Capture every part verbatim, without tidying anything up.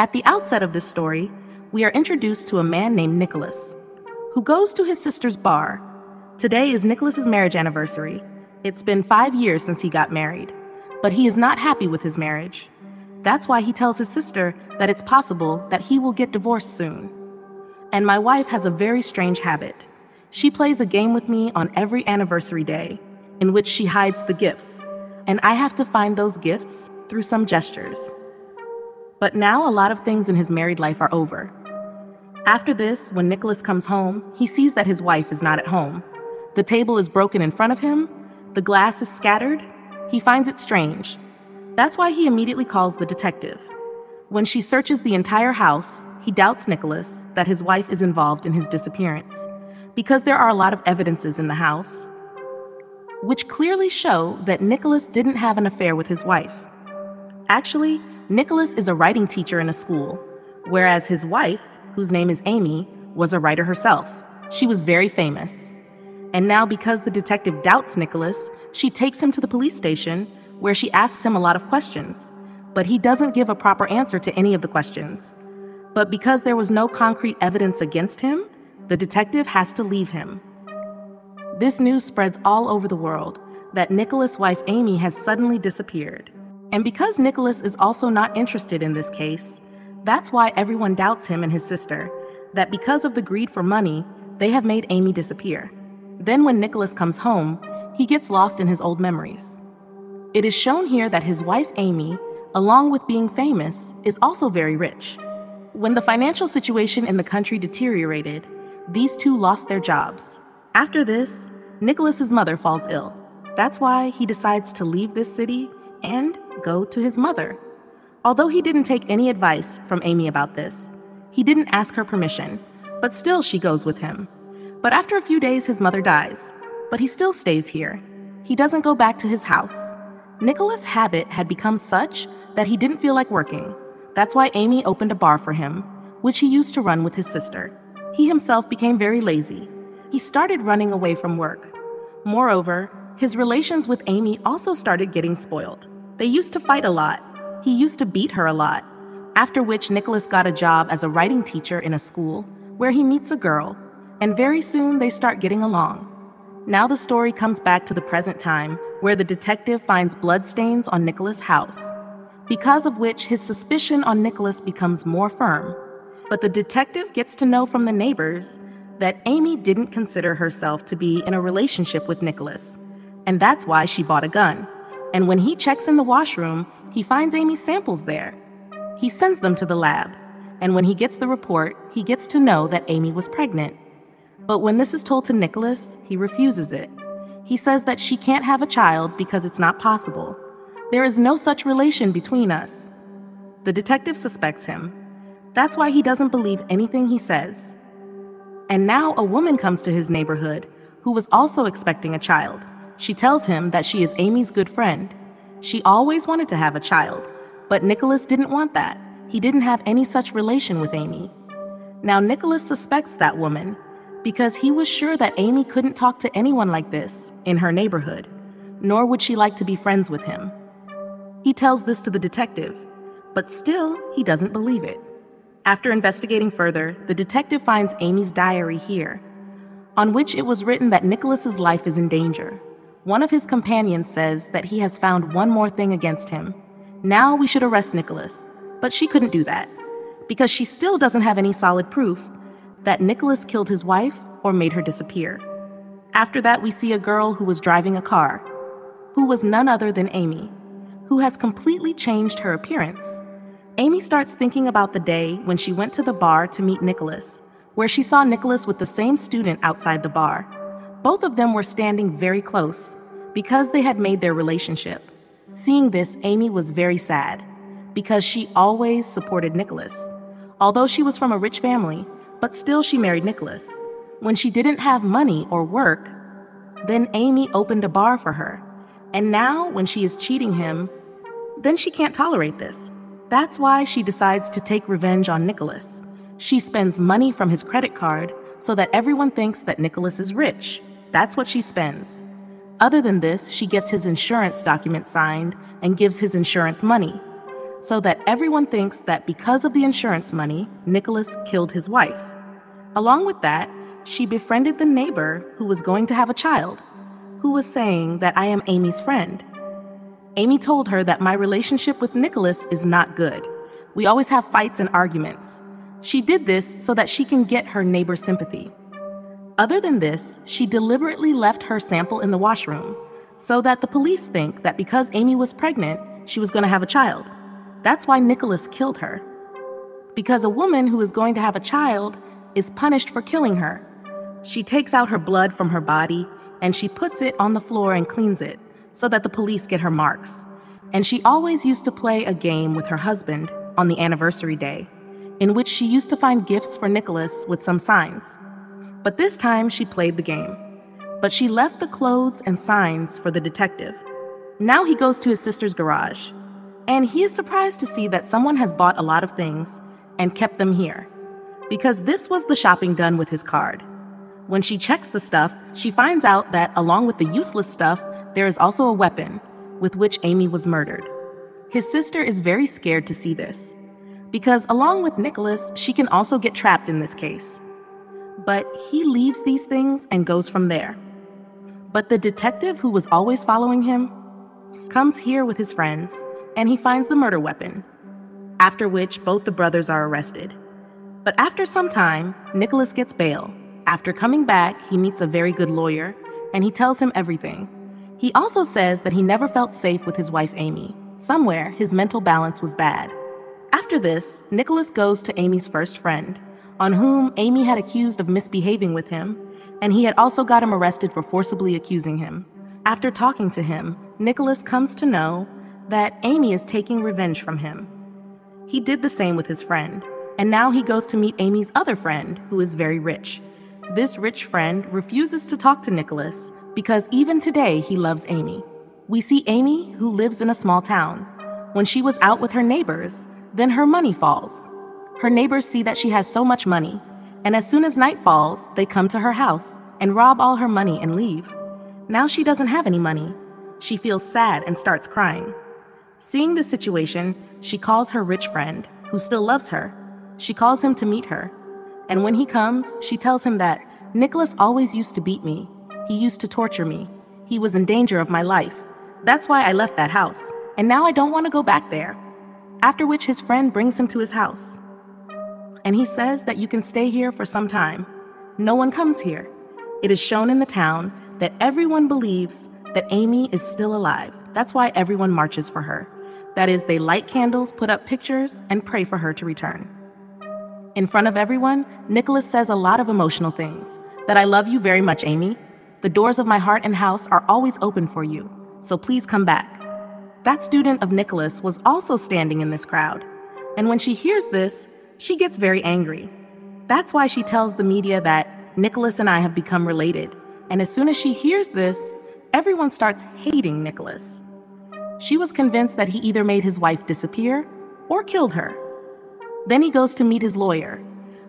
At the outset of this story, we are introduced to a man named Nicholas, who goes to his sister's bar. Today is Nicholas's marriage anniversary. It's been five years since he got married, but he is not happy with his marriage. That's why he tells his sister that it's possible that he will get divorced soon. And my wife has a very strange habit. She plays a game with me on every anniversary day, in which she hides the gifts, and I have to find those gifts through some gestures. But now a lot of things in his married life are over. After this, when Nicholas comes home, he sees that his wife is not at home. The table is broken in front of him, the glass is scattered. He finds it strange. That's why he immediately calls the detective. When she searches the entire house, he doubts Nicholas that his wife is involved in his disappearance, because there are a lot of evidences in the house, which clearly show that Nicholas didn't have an affair with his wife. Actually, Nicholas is a writing teacher in a school, whereas his wife, whose name is Amy, was a writer herself. She was very famous. And now, because the detective doubts Nicholas, she takes him to the police station, where she asks him a lot of questions, but he doesn't give a proper answer to any of the questions. But because there was no concrete evidence against him, the detective has to leave him. This news spreads all over the world that Nicholas' wife Amy has suddenly disappeared. And because Nicholas is also not interested in this case, that's why everyone doubts him and his sister, that because of the greed for money, they have made Amy disappear. Then when Nicholas comes home, he gets lost in his old memories. It is shown here that his wife Amy, along with being famous, is also very rich. When the financial situation in the country deteriorated, these two lost their jobs. After this, Nicholas's mother falls ill. That's why he decides to leave this city and go to his mother. Although he didn't take any advice from Amy about this, he didn't ask her permission, but still she goes with him. But after a few days, his mother dies, but he still stays here. He doesn't go back to his house. Nicholas' habit had become such that he didn't feel like working. That's why Amy opened a bar for him, which he used to run with his sister. He himself became very lazy. He started running away from work. Moreover, his relations with Amy also started getting spoiled. They used to fight a lot. He used to beat her a lot. After which, Nicholas got a job as a writing teacher in a school where he meets a girl, and very soon they start getting along. Now the story comes back to the present time, where the detective finds bloodstains on Nicholas' house, because of which his suspicion on Nicholas becomes more firm. But the detective gets to know from the neighbors that Amy didn't consider herself to be in a relationship with Nicholas, and that's why she bought a gun. And when he checks in the washroom, he finds Amy's samples there. He sends them to the lab, and when he gets the report, he gets to know that Amy was pregnant. But when this is told to Nicholas, he refuses it. He says that she can't have a child because it's not possible. There is no such relation between us. The detective suspects him. That's why he doesn't believe anything he says. And now a woman comes to his neighborhood who was also expecting a child. She tells him that she is Amy's good friend. She always wanted to have a child, but Nicholas didn't want that. He didn't have any such relation with Amy. Now Nicholas suspects that woman, because he was sure that Amy couldn't talk to anyone like this in her neighborhood, nor would she like to be friends with him. He tells this to the detective, but still he doesn't believe it. After investigating further, the detective finds Amy's diary here, on which it was written that Nicholas's life is in danger. One of his companions says that he has found one more thing against him. Now we should arrest Nicholas, but she couldn't do that, because she still doesn't have any solid proof that Nicholas killed his wife or made her disappear. After that, we see a girl who was driving a car, who was none other than Amy, who has completely changed her appearance. Amy starts thinking about the day when she went to the bar to meet Nicholas, where she saw Nicholas with the same student outside the bar. Both of them were standing very close because they had made their relationship. Seeing this, Amy was very sad because she always supported Nicholas. Although she was from a rich family, but still she married Nicholas. When she didn't have money or work, then Amy opened a bar for her. And now when she is cheating him, then she can't tolerate this. That's why she decides to take revenge on Nicholas. She spends money from his credit card so that everyone thinks that Nicholas is rich. That's what she spends. Other than this, she gets his insurance document signed and gives his insurance money. so that everyone thinks that because of the insurance money, Nicholas killed his wife. Along with that, she befriended the neighbor who was going to have a child, who was saying that I am Amy's friend. Amy told her that my relationship with Nicholas is not good. We always have fights and arguments. She did this so that she can get her neighbor's sympathy. Other than this, she deliberately left her sample in the washroom so that the police think that because Amy was pregnant, she was going to have a child. That's why Nicholas killed her. Because a woman who is going to have a child is punished for killing her. She takes out her blood from her body and she puts it on the floor and cleans it so that the police get her marks. And she always used to play a game with her husband on the anniversary day, in which she used to find gifts for Nicholas with some signs. But this time she played the game. But she left the clothes and signs for the detective. Now he goes to his sister's garage, and he is surprised to see that someone has bought a lot of things and kept them here, because this was the shopping done with his card. When she checks the stuff, she finds out that along with the useless stuff, there is also a weapon with which Amy was murdered. His sister is very scared to see this, because along with Nicholas, she can also get trapped in this case. But he leaves these things and goes from there. But the detective who was always following him comes here with his friends, and he finds the murder weapon, after which both the brothers are arrested. But after some time, Nicholas gets bail. After coming back, he meets a very good lawyer, and he tells him everything. He also says that he never felt safe with his wife Amy. Somewhere, his mental balance was bad. After this, Nicholas goes to Amy's first friend, on whom Amy had accused of misbehaving with him, and he had also got him arrested for forcibly accusing him. After talking to him, Nicholas comes to know that Amy is taking revenge from him. He did the same with his friend, and now he goes to meet Amy's other friend, who is very rich. This rich friend refuses to talk to Nicholas because even today he loves Amy. We see Amy, who lives in a small town. When she was out with her neighbors, then her money falls. Her neighbors see that she has so much money, and as soon as night falls, they come to her house and rob all her money and leave. Now she doesn't have any money. She feels sad and starts crying. Seeing the situation, she calls her rich friend, who still loves her. She calls him to meet her, and when he comes, she tells him that Nicholas always used to beat me. He used to torture me. He was in danger of my life. That's why I left that house, and now I don't want to go back there. After which his friend brings him to his house. And he says that you can stay here for some time. No one comes here. It is shown in the town that everyone believes that Amy is still alive. That's why everyone marches for her. That is, they light candles, put up pictures, and pray for her to return. In front of everyone, Nicholas says a lot of emotional things. That I love you very much, Amy. The doors of my heart and house are always open for you, so please come back. That student of Nicholas was also standing in this crowd, and when she hears this, she gets very angry. That's why she tells the media that Nicholas and I have become related, and as soon as she hears this, everyone starts hating Nicholas. She was convinced that he either made his wife disappear or killed her. Then he goes to meet his lawyer,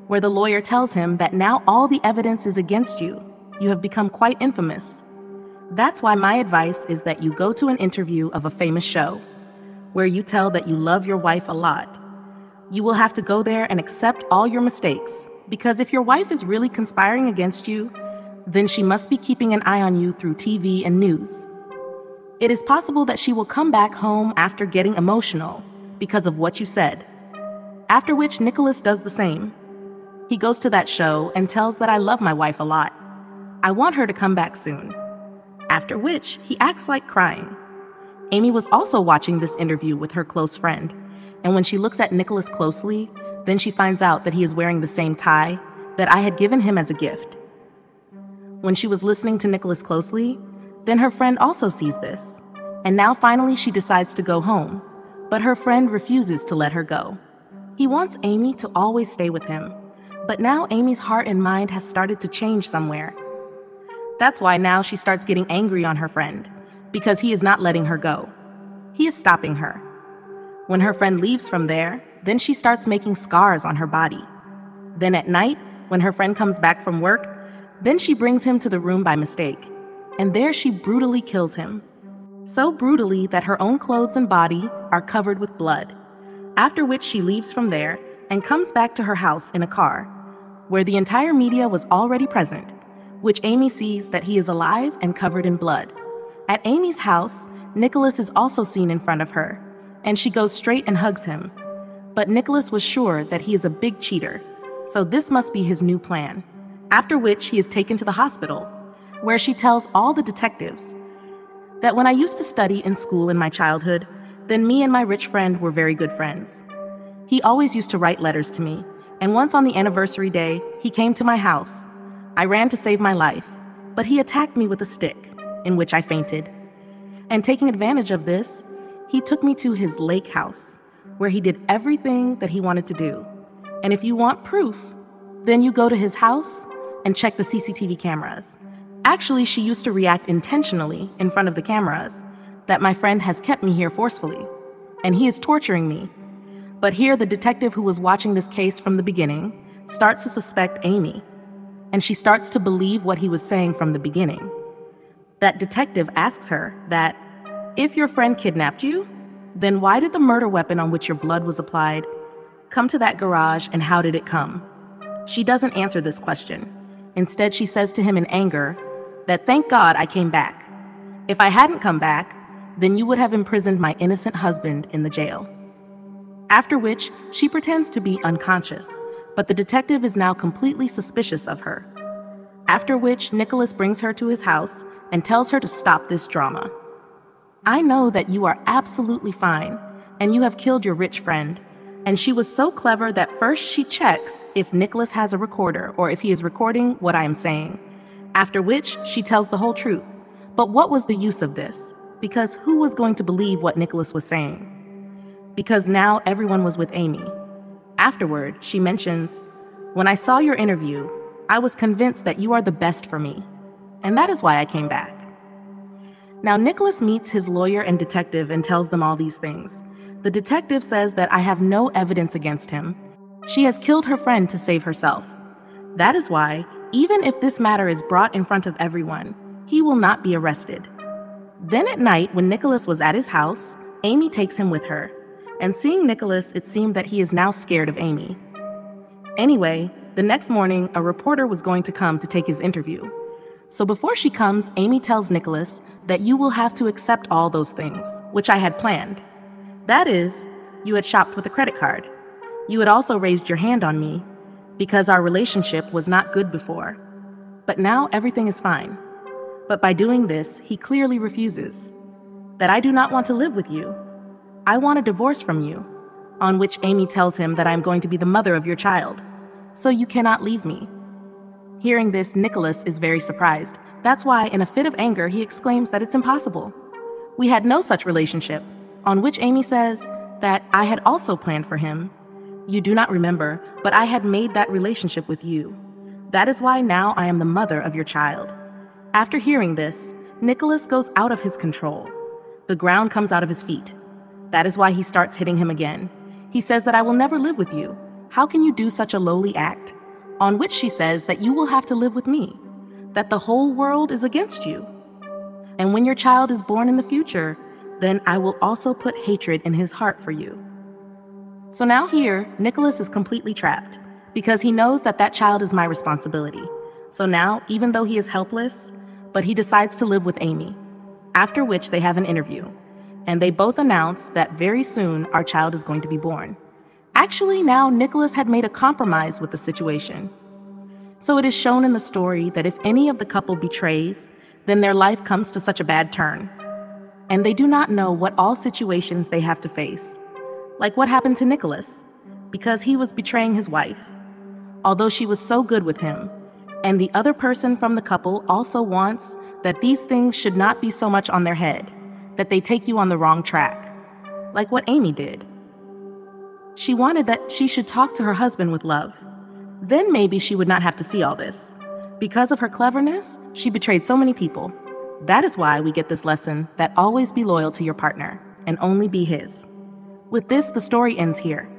where the lawyer tells him that now all the evidence is against you. You have become quite infamous. That's why my advice is that you go to an interview of a famous show where you tell that you love your wife a lot. You will have to go there and accept all your mistakes, because if your wife is really conspiring against you, then she must be keeping an eye on you through T V and news. It is possible that she will come back home after getting emotional because of what you said. After which Nicholas does the same. He goes to that show and tells that I love my wife a lot. I want her to come back soon. After which, he acts like crying. Amy was also watching this interview with her close friend, and when she looks at Nicholas closely, then she finds out that he is wearing the same tie that I had given him as a gift. When she was listening to Nicholas closely, then her friend also sees this, and now finally she decides to go home, but her friend refuses to let her go. He wants Amy to always stay with him, but now Amy's heart and mind has started to change somewhere. That's why now she starts getting angry on her friend, because he is not letting her go. He is stopping her. When her friend leaves from there, then she starts making scars on her body. Then at night, when her friend comes back from work, then she brings him to the room by mistake, and there she brutally kills him. So brutally that her own clothes and body are covered with blood, after which she leaves from there and comes back to her house in a car, where the entire media was already present, which Amy sees that he is alive and covered in blood. At Amy's house, Nicholas is also seen in front of her, and she goes straight and hugs him. But Nicholas was sure that he is a big cheater, so this must be his new plan. After which he is taken to the hospital, where she tells all the detectives that when I used to study in school in my childhood, then me and my rich friend were very good friends. He always used to write letters to me, and once on the anniversary day, he came to my house. I ran to save my life, but he attacked me with a stick, in which I fainted. And taking advantage of this, he took me to his lake house, where he did everything that he wanted to do. And if you want proof, then you go to his house and check the C C T V cameras. Actually, she used to react intentionally in front of the cameras that my friend has kept me here forcefully, and he is torturing me. But here the detective who was watching this case from the beginning starts to suspect Amy, and she starts to believe what he was saying from the beginning. That detective asks her that, if your friend kidnapped you, then why did the murder weapon on which your blood was applied come to that garage, and how did it come? She doesn't answer this question. Instead, she says to him in anger that, thank God I came back. If I hadn't come back, then you would have imprisoned my innocent husband in the jail. After which, she pretends to be unconscious, but the detective is now completely suspicious of her. After which, Nicholas brings her to his house and tells her to stop this drama. I know that you are absolutely fine, and you have killed your rich friend. And she was so clever that first she checks if Nicholas has a recorder or if he is recording what I am saying. After which, she tells the whole truth. But what was the use of this? Because who was going to believe what Nicholas was saying? Because now everyone was with Amy. Afterward, she mentions, when I saw your interview, I was convinced that you are the best for me. And that is why I came back. Now Nicholas meets his lawyer and detective and tells them all these things. The detective says that I have no evidence against him. She has killed her friend to save herself. That is why, even if this matter is brought in front of everyone, he will not be arrested. Then at night, when Nicholas was at his house, Amy takes him with her. And seeing Nicholas, it seemed that he is now scared of Amy. Anyway, the next morning, a reporter was going to come to take his interview. So before she comes, Amy tells Nicholas that you will have to accept all those things, which I had planned. That is, you had shopped with a credit card. You had also raised your hand on me because our relationship was not good before. But now everything is fine. But by doing this, he clearly refuses. That I do not want to live with you. I want a divorce from you. On which Amy tells him that I am going to be the mother of your child. So you cannot leave me. Hearing this, Nicholas is very surprised. That's why, in a fit of anger, he exclaims that it's impossible. We had no such relationship. On which Amy says that I had also planned for him. You do not remember, but I had made that relationship with you. That is why now I am the mother of your child. After hearing this, Nicholas goes out of his control. The ground comes out of his feet. That is why he starts hitting him again. He says that I will never live with you. How can you do such a lowly act? On which she says that you will have to live with me, that the whole world is against you. And when your child is born in the future, then I will also put hatred in his heart for you. So now here, Nicholas is completely trapped because he knows that that child is my responsibility. So now, even though he is helpless, but he decides to live with Amy, after which they have an interview, and they both announce that very soon our child is going to be born. Actually, now Nicholas had made a compromise with the situation. So it is shown in the story that if any of the couple betrays, then their life comes to such a bad turn. And they do not know what all situations they have to face. Like what happened to Nicholas, because he was betraying his wife, although she was so good with him. And the other person from the couple also wants that these things should not be so much on their head, that they take you on the wrong track, like what Amy did. She wanted that she should talk to her husband with love. Then maybe she would not have to see all this. Because of her cleverness, she betrayed so many people. That is why we get this lesson that always be loyal to your partner and only be his. With this, the story ends here.